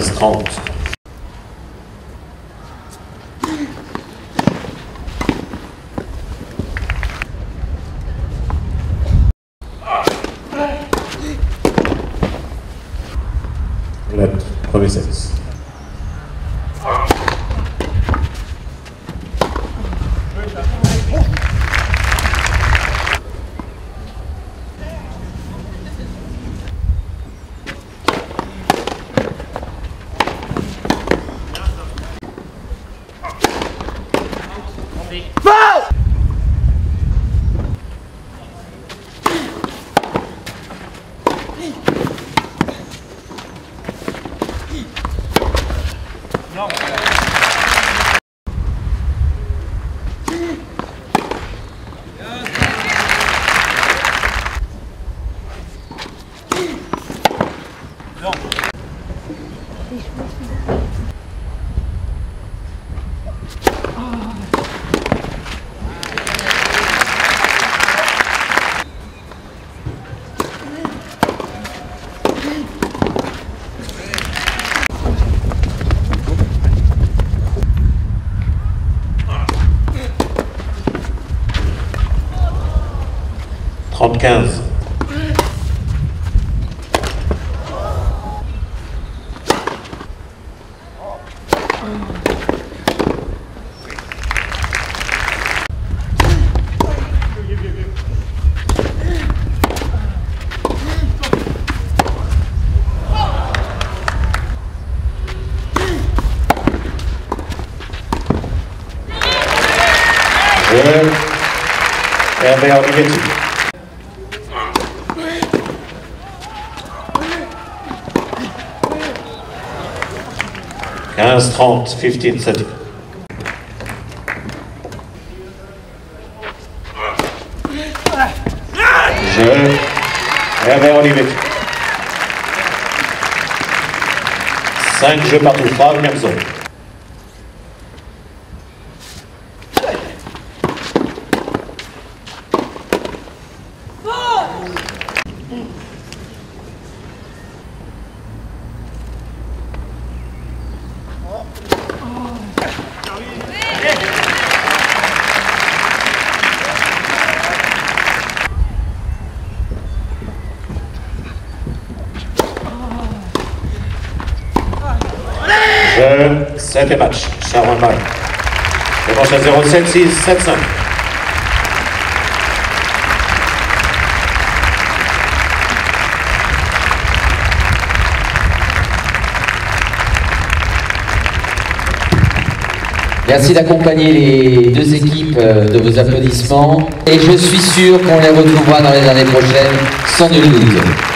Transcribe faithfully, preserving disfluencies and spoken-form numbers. los trente. Roulette, premier service. quinze. Well, Herbert Olivetti. quinze trente, quince trente. Je... Herbert Olivetti. cinq jeux partout, trois même zone. Septième match, Charroin-Marray. Revanche à zéro sept six sept cinq. Merci d'accompagner les deux équipes de vos applaudissements. Et je suis sûr qu'on les retrouvera dans les années prochaines, sans nul doute.